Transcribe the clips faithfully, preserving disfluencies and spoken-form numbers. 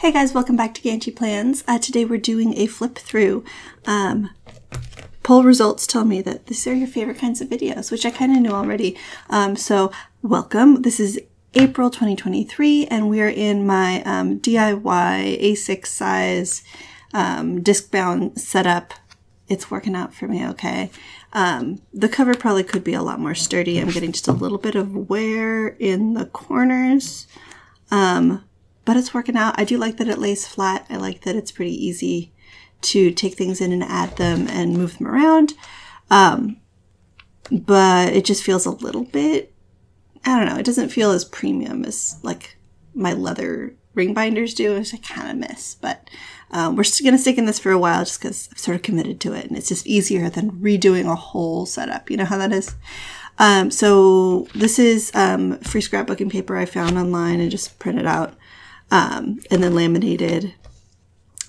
Hey guys, welcome back to Ganchi Plans. Uh, today we're doing a flip through. Um, poll results tell me that these are your favorite kinds of videos, which I kind of knew already. Um, so welcome. This is April twenty twenty-three and we are in my um, D I Y A six size um, disc bound setup. It's working out for me okay. Um, the cover probably could be a lot more sturdy. I'm getting just a little bit of wear in the corners. Um, But it's working out. I do like that it lays flat. I like that it's pretty easy to take things in and add them and move them around. Um, but it just feels a little bit, I don't know, it doesn't feel as premium as like my leather ring binders do, which I kind of miss. But um, we're going to stick in this for a while just because I've sort of committed to it. And it's just easier than redoing a whole setup. You know how that is? Um, so this is um, free scrapbooking paper I found online and just printed out. Um, and then laminated,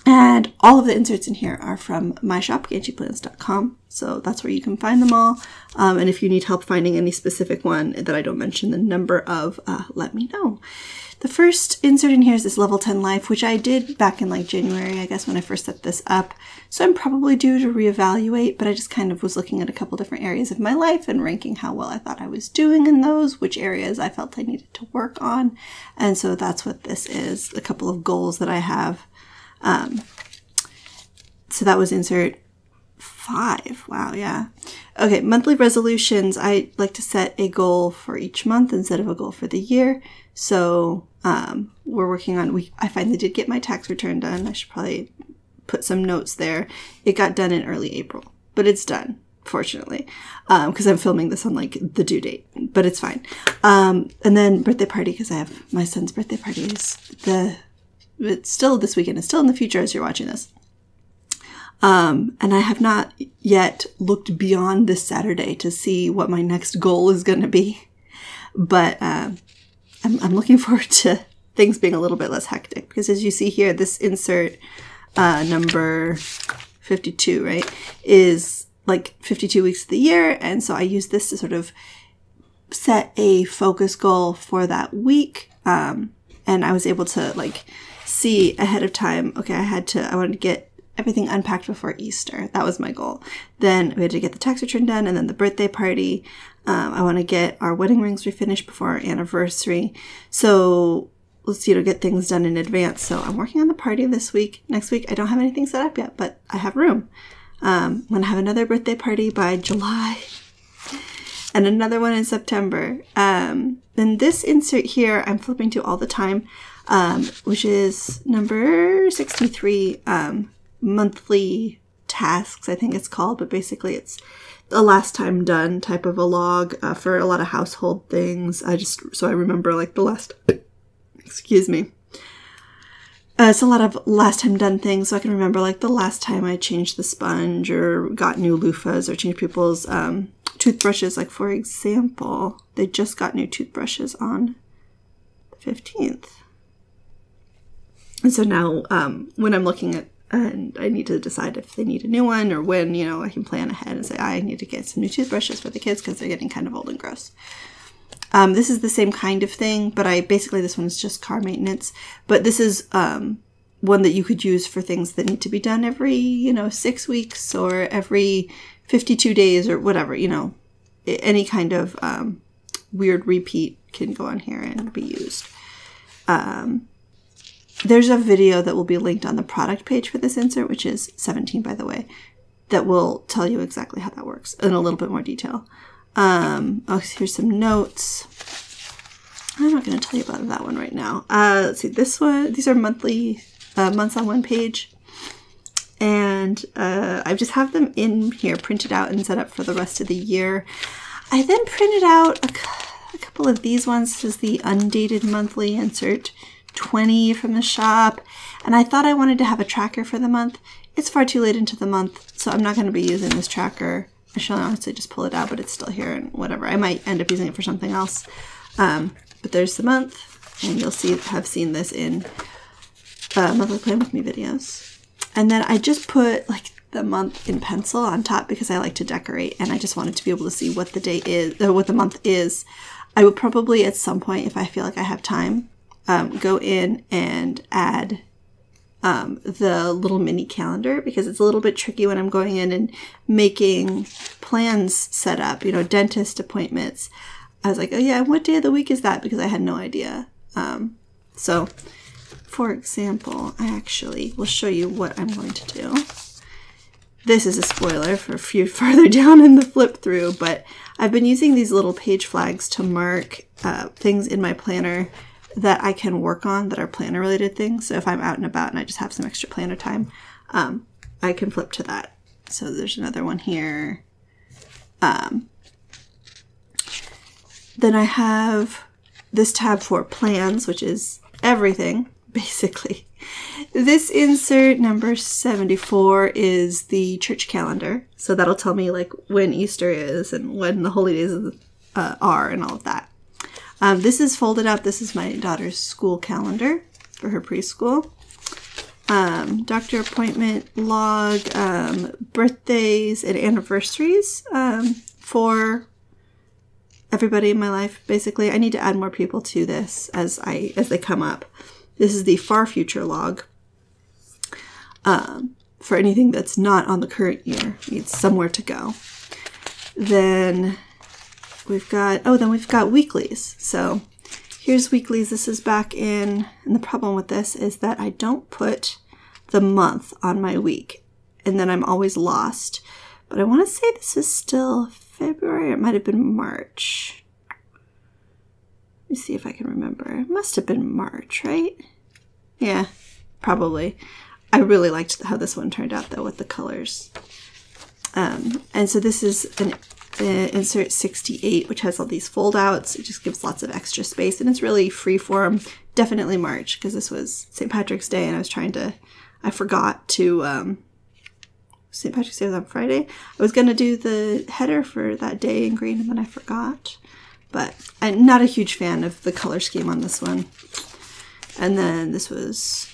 and all of the inserts in here are from my shop, ganchi plans dot com, so that's where you can find them all, um, and if you need help finding any specific one that I don't mention the number of, uh, let me know. The first insert in here is this Level ten Life, which I did back in like January, I guess, when I first set this up, so I'm probably due to reevaluate, but I just kind of was looking at a couple different areas of my life and ranking how well I thought I was doing in those, which areas I felt I needed to work on, and so that's what this is, a couple of goals that I have. Um, so that was insert five. Wow. Yeah. Okay. Monthly resolutions. I like to set a goal for each month instead of a goal for the year. So, um, we're working on, we, I finally did get my tax return done. I should probably put some notes there. It got done in early April, but it's done, fortunately, um, cause I'm filming this on like the due date, but it's fine. Um, and then birthday party, cause I have my son's birthday party is the It's still this weekend. It's still in the future as you're watching this. Um, and I have not yet looked beyond this Saturday to see what my next goal is going to be. But um, I'm, I'm looking forward to things being a little bit less hectic. Because as you see here, this insert uh, number fifty-two, right, is like fifty-two weeks of the year. And so I use this to sort of set a focus goal for that week. Um, and I was able to like... see ahead of time, okay, I had to, I wanted to get everything unpacked before Easter. That was my goal. Then we had to get the tax return done and then the birthday party. Um, I want to get our wedding rings refinished before our anniversary. So let's, you know, get things done in advance. So I'm working on the party this week. Next week, I don't have anything set up yet, but I have room. Um, I'm going to have another birthday party by July and another one in September. Um, then this insert here, I'm flipping to all the time. Um, which is number sixty-three, um, monthly tasks, I think it's called, but basically it's a last time done type of a log uh, for a lot of household things. I just, so I remember like the last, excuse me, uh, it's a lot of last time done things. So I can remember like the last time I changed the sponge or got new loofahs or changed people's, um, toothbrushes. Like for example, they just got new toothbrushes on the fifteenth. And so now um, when I'm looking at, and I need to decide if they need a new one or when, you know, I can plan ahead and say, I need to get some new toothbrushes for the kids because they're getting kind of old and gross. Um, this is the same kind of thing, but I basically, this one is just car maintenance, but this is um, one that you could use for things that need to be done every, you know, six weeks or every fifty-two days or whatever, you know, any kind of um, weird repeat can go on here and be used. Um, There's a video that will be linked on the product page for this insert, which is seventeen, by the way, that will tell you exactly how that works in a little bit more detail. Um, oh, here's some notes. I'm not going to tell you about that one right now. Uh, let's see, this one, these are monthly, uh, months on one page. And uh, I just have them in here, printed out and set up for the rest of the year. I then printed out a, a couple of these ones. This is the undated monthly insert twenty from the shop, and I thought I wanted to have a tracker for the month. It's far too late into the month, so I'm not going to be using this tracker. I should honestly just pull it out, but it's still here and whatever. I might end up using it for something else. Um, but there's the month, and you'll see have seen this in uh, monthly plan with me videos. And then I just put like the month in pencil on top because I like to decorate, and I just wanted to be able to see what the day is, or what the month is. I would probably at some point, if I feel like I have time, Um, go in and add um, the little mini calendar, because it's a little bit tricky when I'm going in and making plans set up, you know, dentist appointments. I was like, oh yeah, what day of the week is that? Because I had no idea. Um, so for example, I actually will show you what I'm going to do. This is a spoiler for a few farther down in the flip through, but I've been using these little page flags to mark uh, things in my planner that I can work on that are planner related things. So if I'm out and about and I just have some extra planner time, um, I can flip to that. So there's another one here. Um, then I have this tab for plans, which is everything, basically. This insert number seventy-four is the church calendar. So that'll tell me like when Easter is and when the holy days uh, are and all of that. Um, this is folded up. This is my daughter's school calendar for her preschool. Um, doctor appointment log, um, birthdays and anniversaries um, for everybody in my life, basically. I need to add more people to this as I as they come up. This is the far future log um, for anything that's not on the current year. Needs somewhere to go. Then we've got, oh, then we've got weeklies. So here's weeklies. This is back in, and the problem with this is that I don't put the month on my week, and then I'm always lost. But I want to say this is still February. It might have been March. Let me see if I can remember. It must have been March, right? Yeah, probably. I really liked how this one turned out, though, with the colors. Um, and so this is an Uh, insert sixty-eight, which has all these fold outs. It just gives lots of extra space, and it's really free form. Definitely March, because this was Saint Patrick's Day, and I was trying to, I forgot to, um, Saint Patrick's Day was on Friday. I was going to do the header for that day in green, and then I forgot. But I'm not a huge fan of the color scheme on this one. And then this was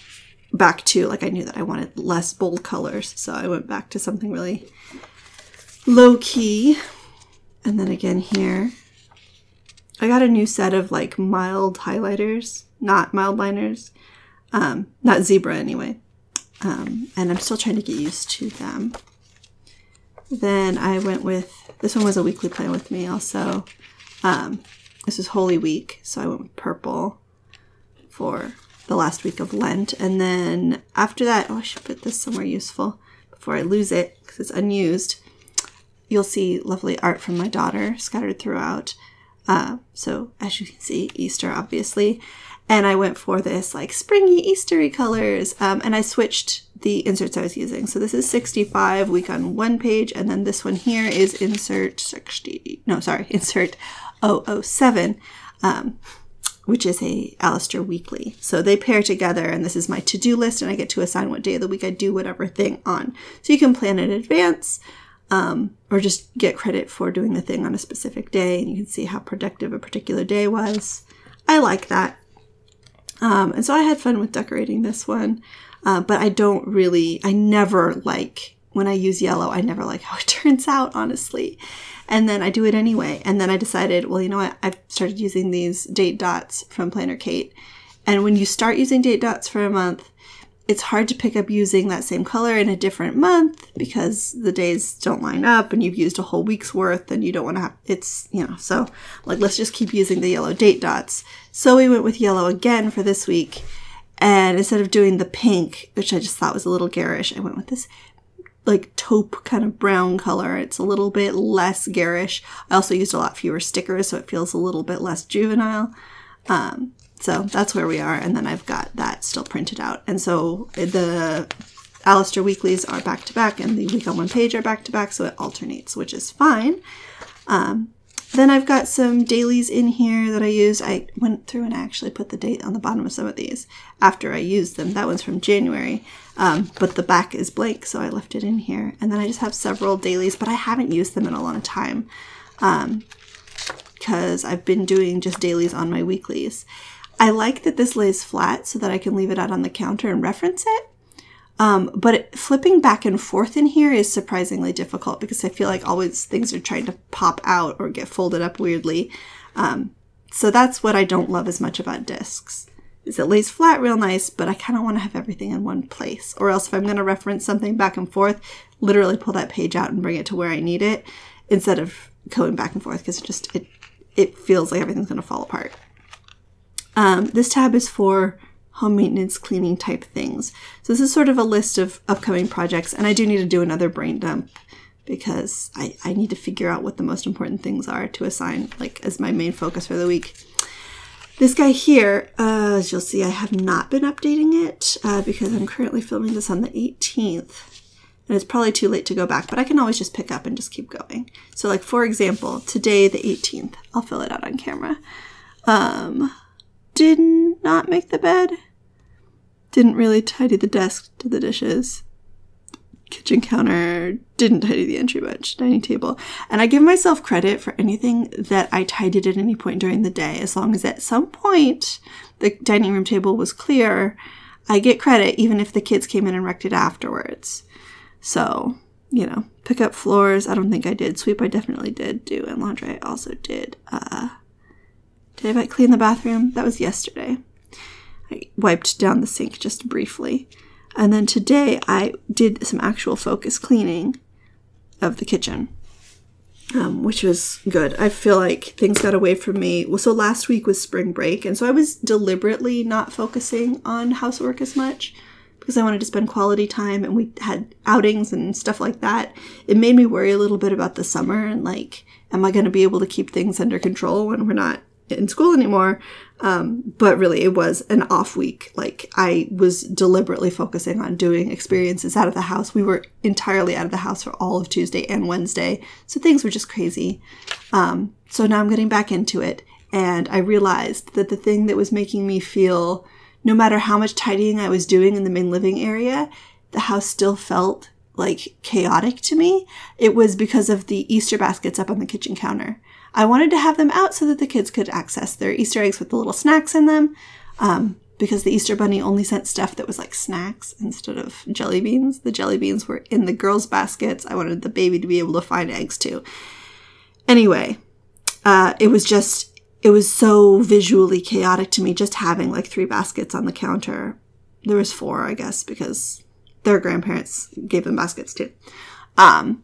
back to, like, I knew that I wanted less bold colors, so I went back to something really low-key. And then again here, I got a new set of like mild highlighters, not mild liners, um, not zebra anyway. Um, and I'm still trying to get used to them. Then I went with, this one was a weekly plan with me also. Um, this is Holy Week, so I went with purple for the last week of Lent. And then after that, oh, I should put this somewhere useful before I lose it because it's unused. You'll see lovely art from my daughter scattered throughout. Uh, so as you can see, Easter, obviously. And I went for this like springy Eastery colors. Um, and I switched the inserts I was using. So this is sixty-five week on one page. And then this one here is insert sixty, no, sorry, insert oh oh seven, um, which is a Alistair Weekly. So they pair together, and this is my to-do list, and I get to assign what day of the week I do whatever thing on. So you can plan in advance. Um, or just get credit for doing the thing on a specific day, and you can see how productive a particular day was. I like that. Um, and so I had fun with decorating this one, uh, but I don't really, I never like, when I use yellow, I never like how it turns out, honestly. And then I do it anyway. And then I decided, well, you know what, I've started using these date dots from Planner Kate. And when you start using date dots for a month, it's hard to pick up using that same color in a different month because the days don't line up and you've used a whole week's worth and you don't want to have, it's, you know, so like, let's just keep using the yellow date dots. So we went with yellow again for this week. And instead of doing the pink, which I just thought was a little garish, I went with this like taupe kind of brown color. It's a little bit less garish. I also used a lot fewer stickers, so it feels a little bit less juvenile. Um, So that's where we are, and then I've got that still printed out. And so the Alistair Weeklies are back-to-back, and the week on one page are back-to-back, so it alternates, which is fine. Um, then I've got some dailies in here that I used. I went through and I actually put the date on the bottom of some of these after I used them. That one's from January, um, but the back is blank, so I left it in here. And then I just have several dailies, but I haven't used them in a long time um, because I've been doing just dailies on my weeklies. I like that this lays flat so that I can leave it out on the counter and reference it. Um, but it, flipping back and forth in here is surprisingly difficult because I feel like always things are trying to pop out or get folded up weirdly. Um, so that's what I don't love as much about discs, is it lays flat real nice, but I kind of want to have everything in one place, or else if I'm going to reference something back and forth, literally pull that page out and bring it to where I need it instead of going back and forth, because it just it it feels like everything's going to fall apart. Um, this tab is for home maintenance, cleaning type things. So this is sort of a list of upcoming projects, and I do need to do another brain dump because I, I need to figure out what the most important things are to assign like as my main focus for the week. This guy here, uh, as you'll see, I have not been updating it uh, because I'm currently filming this on the eighteenth. And it's probably too late to go back, but I can always just pick up and just keep going. So like, for example, today, the eighteenth, I'll fill it out on camera. Um, did not make the bed. Didn't really tidy the desk, did the dishes. Kitchen counter, didn't tidy the entry bench, dining table. And I give myself credit for anything that I tidied at any point during the day. As long as at some point the dining room table was clear, I get credit even if the kids came in and wrecked it afterwards. So, you know, pick up floors, I don't think I did. Sweep, I definitely did do. And laundry, I also did. Uh, did I clean the bathroom? That was yesterday. I wiped down the sink just briefly. And then today I did some actual focus cleaning of the kitchen, um, which was good. I feel like things got away from me. Well, so last week was spring break, and so I was deliberately not focusing on housework as much, because I wanted to spend quality time, and we had outings and stuff like that. It made me worry a little bit about the summer and like, am I going to be able to keep things under control when we're not in school anymore? Um, but really, it was an off week. Like, I was deliberately focusing on doing experiences out of the house. We were entirely out of the house for all of Tuesday and Wednesday, so things were just crazy. Um, so now I'm getting back into it, and I realized that the thing that was making me feel, no matter how much tidying I was doing in the main living area, the house still felt like chaotic to me. It was because of the Easter baskets up on the kitchen counter. I wanted to have them out so that the kids could access their Easter eggs with the little snacks in them, um, because the Easter bunny only sent stuff that was like snacks instead of jelly beans. The jelly beans were in the girls' baskets. I wanted the baby to be able to find eggs too. Anyway, uh, it was just... It was so visually chaotic to me, just having like three baskets on the counter. There was four, I guess, because their grandparents gave them baskets too. Um,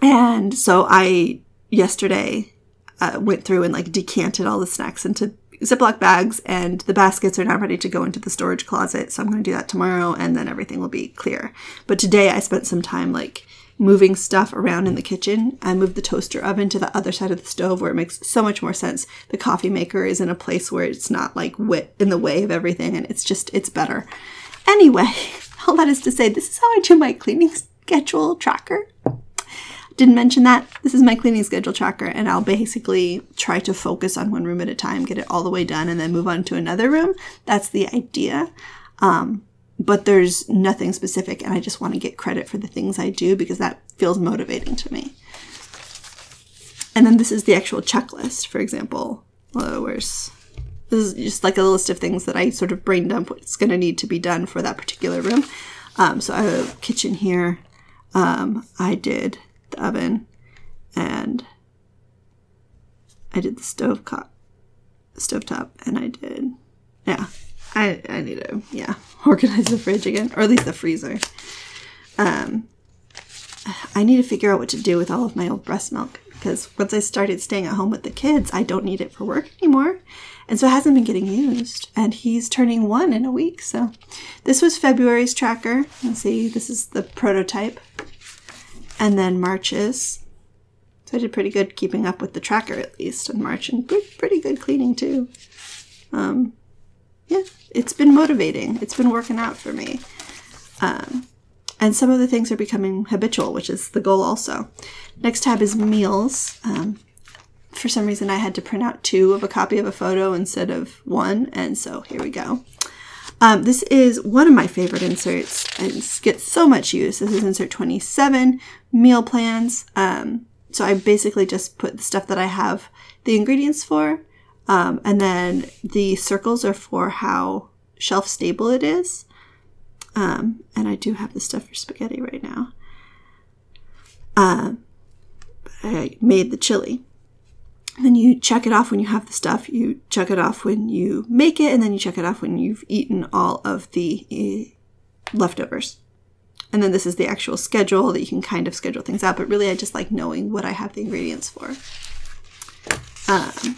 and so I, yesterday, uh, went through and like decanted all the snacks into Ziploc bags, and the baskets are now ready to go into the storage closet. So I'm going to do that tomorrow, and then everything will be clear. But today I spent some time like moving stuff around in the kitchen. I moved the toaster oven to the other side of the stove where it makes so much more sense. The coffee maker is in a place where it's not like wet in the way of everything, and it's just, it's better. Anyway, all that is to say, this is how I do my cleaning schedule tracker. Didn't mention that. This is my cleaning schedule tracker, and I'll basically try to focus on one room at a time, get it all the way done, and then move on to another room. That's the idea. Um, But there's nothing specific, and I just want to get credit for the things I do because that feels motivating to me. And then this is the actual checklist, for example. Well, where's, this is just like a list of things that I sort of brain dump what's going to need to be done for that particular room. Um, so I have a kitchen here. Um, I did the oven, and I did the stove top, stove top, and I did, yeah. I, I need to, yeah, organize the fridge again, or at least the freezer. Um, I need to figure out what to do with all of my old breast milk, because once I started staying at home with the kids, I don't need it for work anymore. And so it hasn't been getting used, and he's turning one in a week. So this was February's tracker. Let's see, this is the prototype. And then March's. So I did pretty good keeping up with the tracker, at least, in March, and pretty good cleaning too. Um... Yeah, it's been motivating. It's been working out for me. Um, and some of the things are becoming habitual, which is the goal also. Next tab is meals. Um, for some reason, I had to print out two of a copy of a photo instead of one. And so here we go. Um, this is one of my favorite inserts. It gets so much use. This is insert twenty-seven, meal plans. Um, so I basically just put the stuff that I have the ingredients for. Um, and then the circles are for how shelf stable it is. Um, and I do have the stuff for spaghetti right now. Um, I made the chili. And then you check it off when you have the stuff, you check it off when you make it, and then you check it off when you've eaten all of the uh, leftovers. And then this is the actual schedule that you can kind of schedule things out, but really I just like knowing what I have the ingredients for. Um,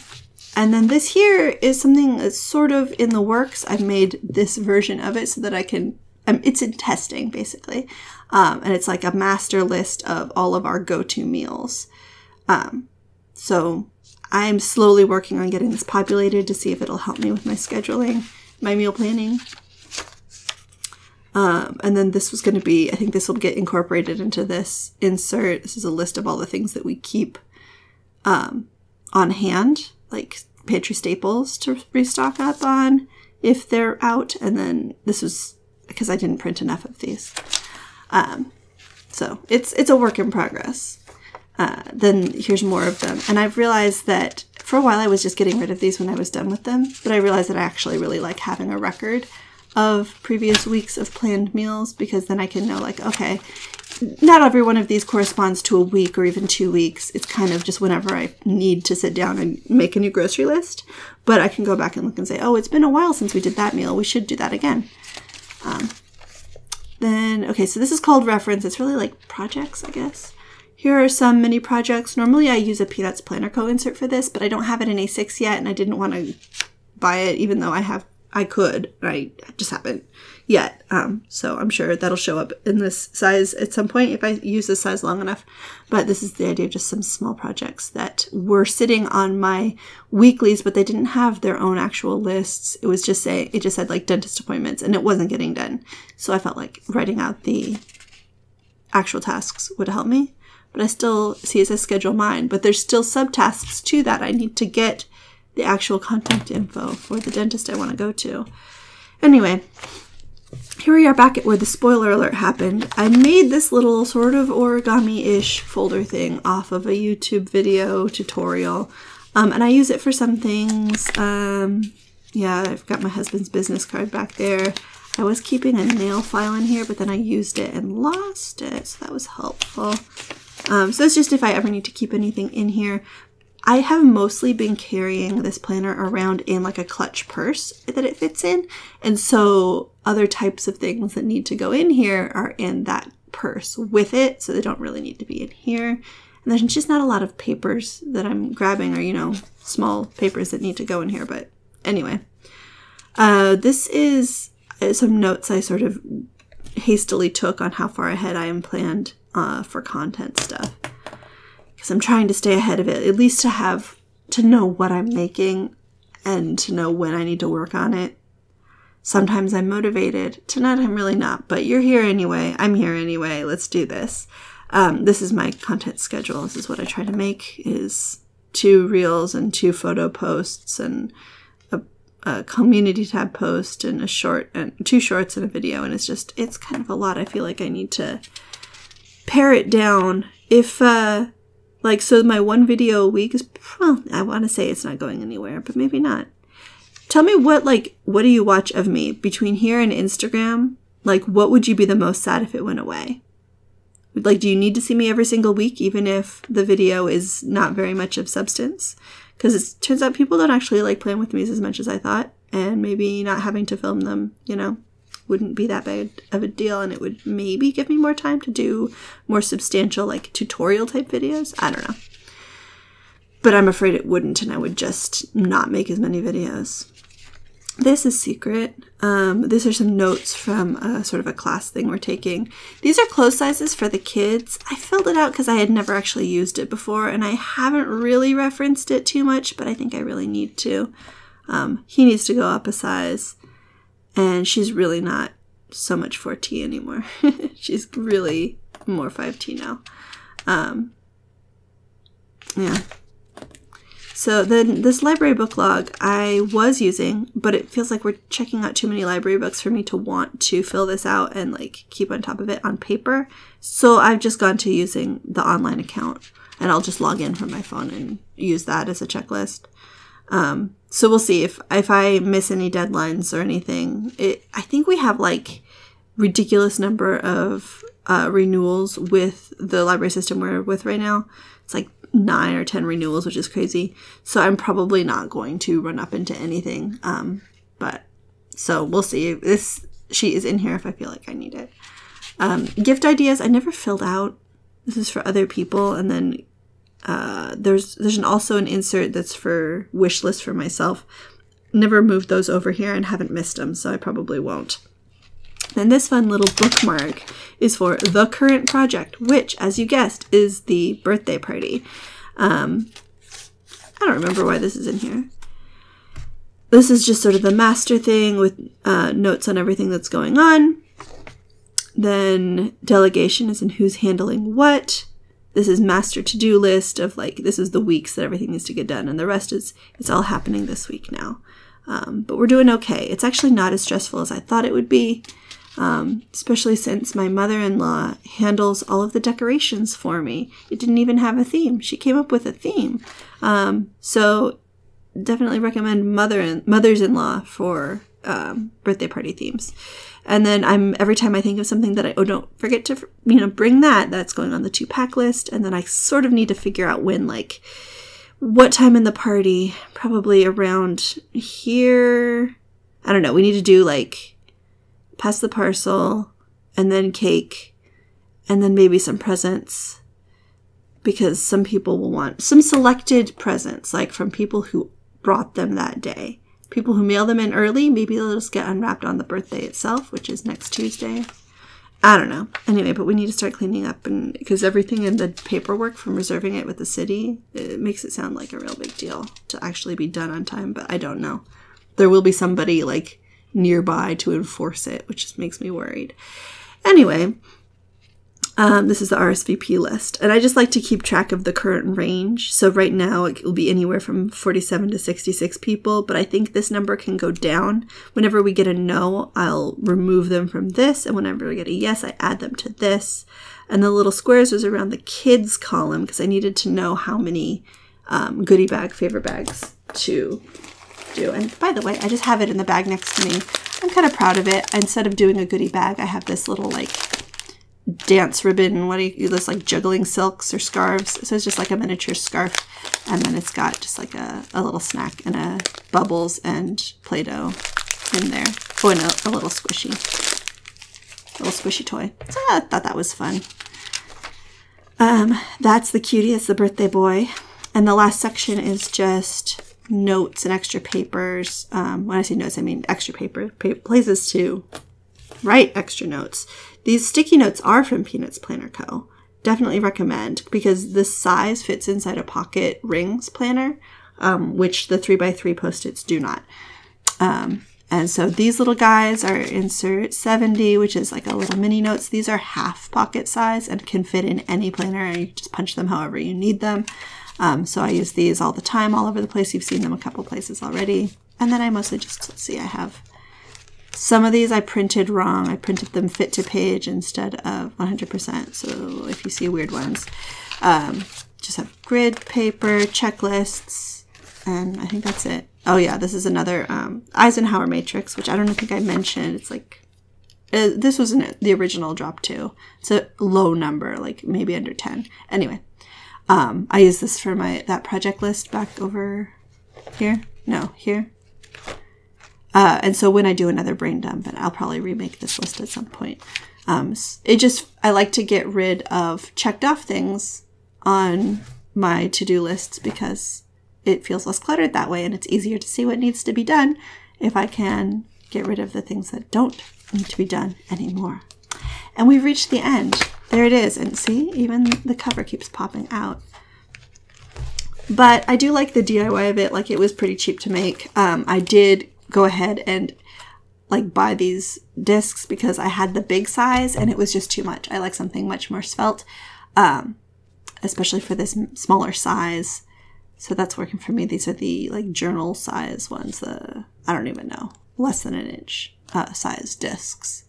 and then this here is something that's sort of in the works. I've made this version of it so that I can, um, it's in testing basically. Um, and it's like a master list of all of our go-to meals. Um, so I'm slowly working on getting this populated to see if it'll help me with my scheduling, my meal planning. Um, and then this was going to be, I think this will get incorporated into this insert. This is a list of all the things that we keep um, on hand, like pantry staples to restock up on if they're out. And then this was because I didn't print enough of these. Um, so it's, it's a work in progress. Uh, then here's more of them. And I've realized that for a while I was just getting rid of these when I was done with them, but I realized that I actually really like having a record of previous weeks of planned meals, because then I can know like, okay, not every one of these corresponds to a week or even two weeks. It's kind of just whenever I need to sit down and make a new grocery list, but I can go back and look and say, oh, it's been a while since we did that meal. We should do that again. Um, then, okay, so this is called reference. It's really like projects, I guess. Here are some mini projects. Normally I use a Peanuts Planner Co insert for this, but I don't have it in A six yet, and I didn't want to buy it, even though I have, I could, I just haven't yet. Um, so I'm sure that'll show up in this size at some point if I use this size long enough. But this is the idea of just some small projects that were sitting on my weeklies, but they didn't have their own actual lists. It was just say, it just said like dentist appointments, and it wasn't getting done. So I felt like writing out the actual tasks would help me. But I still see it says schedule mine, but there's still subtasks to that. I need to get the actual contact info for the dentist I want to go to. Anyway, here we are back at where the spoiler alert happened. I made this little sort of origami-ish folder thing off of a YouTube video tutorial, um, and I use it for some things. Um, yeah, I've got my husband's business card back there. I was keeping a nail file in here, but then I used it and lost it, so that was helpful. Um, so it's just if I ever need to keep anything in here. I have mostly been carrying this planner around in like a clutch purse that it fits in. And so other types of things that need to go in here are in that purse with it. So they don't really need to be in here. And there's just not a lot of papers that I'm grabbing, or, you know, small papers that need to go in here. But anyway, uh, this is some notes I sort of hastily took on how far ahead I am planned Uh, for content stuff, because I'm trying to stay ahead of it, at least to have to know what I'm making and to know when I need to work on it. Sometimes I'm motivated, tonight I'm really not, but you're here anyway, I'm here anyway, let's do this. Um, this is my content schedule. This is what I try to make, is two reels and two photo posts and a, a community tab post and a short and two shorts and a video, and it's just, it's kind of a lot. I feel like I need to pare it down. If uh like, so my one video a week is, well, I want to say it's not going anywhere, but maybe not. Tell me what, like, what do you watch of me between here and Instagram? Like, what would you be the most sad if it went away? Like, do you need to see me every single week, even if the video is not very much of substance? Because it turns out people don't actually like playing with me as much as I thought, and maybe not having to film them, you know, wouldn't be that bad of a deal, and it would maybe give me more time to do more substantial, like, tutorial type videos. I don't know, but I'm afraid it wouldn't, and I would just not make as many videos. This is secret. Um, these are some notes from a, sort of a class thing we're taking. These are clothes sizes for the kids. I filled it out because I had never actually used it before, and I haven't really referenced it too much, but I think I really need to. Um, he needs to go up a size. And she's really not so much four T anymore. She's really more five T now. Um, yeah. So then this library book log I was using, but it feels like we're checking out too many library books for me to want to fill this out and like keep on top of it on paper. So I've just gone to using the online account, and I'll just log in from my phone and use that as a checklist. Um, so we'll see if, if I miss any deadlines or anything. It, I think we have like ridiculous number of uh, renewals with the library system we're with right now. It's like nine or ten renewals, which is crazy. So I'm probably not going to run up into anything. Um, but so we'll see. This sheet is in here if I feel like I need it. Um, gift ideas. I never filled out. This is for other people. And then uh, there's there's an, also an insert that's for wish list for myself. Never moved those over here and haven't missed them, so I probably won't. Then this fun little bookmark is for the current project, which, as you guessed, is the birthday party. Um, I don't remember why this is in here. This is just sort of the master thing with uh, notes on everything that's going on. Then delegation is in who's handling what. This is master to-do list of like, this is the weeks that everything needs to get done. And the rest is, it's all happening this week now. Um, but we're doing okay. It's actually not as stressful as I thought it would be, um, especially since my mother-in-law handles all of the decorations for me. It didn't even have a theme. She came up with a theme. Um, so definitely recommend mother and mothers-in-law for um, birthday party themes. And then I'm every time I think of something that I, oh, don't forget to, you know, bring that, that's going on the two-pack list. And then I sort of need to figure out when, like, what time in the party, probably around here. I don't know. We need to do like pass the parcel and then cake and then maybe some presents, because some people will want some selected presents, like from people who brought them that day. People who mail them in early, maybe they'll just get unwrapped on the birthday itself, which is next Tuesday. I don't know. Anyway, but we need to start cleaning up, and because everything in the paperwork from reserving it with the city, it makes it sound like a real big deal to actually be done on time, but I don't know. There will be somebody like nearby to enforce it, which just makes me worried. Anyway, um, this is the R S V P list, and I just like to keep track of the current range. So right now it will be anywhere from forty-seven to sixty-six people, but I think this number can go down. Whenever we get a no, I'll remove them from this, and whenever we get a yes, I add them to this. And the little squares was around the kids column because I needed to know how many um, goodie bag, favorite bags to do. And by the way, I just have it in the bag next to me. I'm kind of proud of it. Instead of doing a goodie bag, I have this little like dance ribbon, what do you this like juggling silks or scarves, so it's just like a miniature scarf, and then it's got just like a, a little snack and a bubbles and Play-Doh in there. Oh, and a, a little squishy a little squishy toy, so I thought that was fun. Um that's the cutie, it's the birthday boy. And the last section is just notes and extra papers. Um when I say notes, I mean extra paper pa places to write extra notes. These sticky notes are from Peanuts Planner Co. Definitely recommend, because this size fits inside a pocket rings planner, um, which the three by three Post-its do not. Um, and so these little guys are insert seventy, which is like a little mini notes. These are half pocket size and can fit in any planner, and you just punch them however you need them. Um, so I use these all the time, all over the place. You've seen them a couple places already. And then I mostly just, let's see, I have... some of these I printed wrong. I printed them fit to page instead of one hundred percent. So if you see weird ones, um, just have grid paper, checklists, and I think that's it. Oh yeah, this is another um, Eisenhower matrix, which I don't think I mentioned. It's like, uh, this was in the original drop too. It's a low number, like maybe under ten. Anyway, um, I used this for my that project list back over here. No, here. Uh, and so when I do another brain dump, and I'll probably remake this list at some point, um, it just, I like to get rid of checked off things on my to-do lists because it feels less cluttered that way, and it's easier to see what needs to be done if I can get rid of the things that don't need to be done anymore. And we've reached the end. There it is. And see, even the cover keeps popping out. But I do like the D I Y of it. Like, it was pretty cheap to make. Um, I did... go ahead and like buy these discs because I had the big size and it was just too much. I like something much more svelte, um, especially for this smaller size. So that's working for me. These are the like journal size ones, the, I don't even know, less than an inch uh, size discs.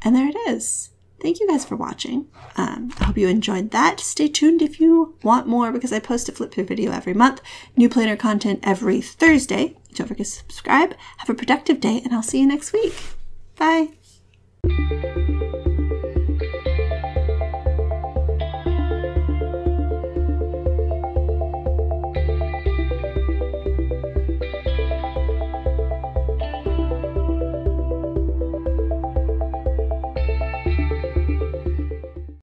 And there it is. Thank you guys for watching. Um, I hope you enjoyed that. Stay tuned if you want more, because I post a flip through video every month, new planner content every Thursday. Don't forget to subscribe. Have a productive day, and I'll see you next week. Bye.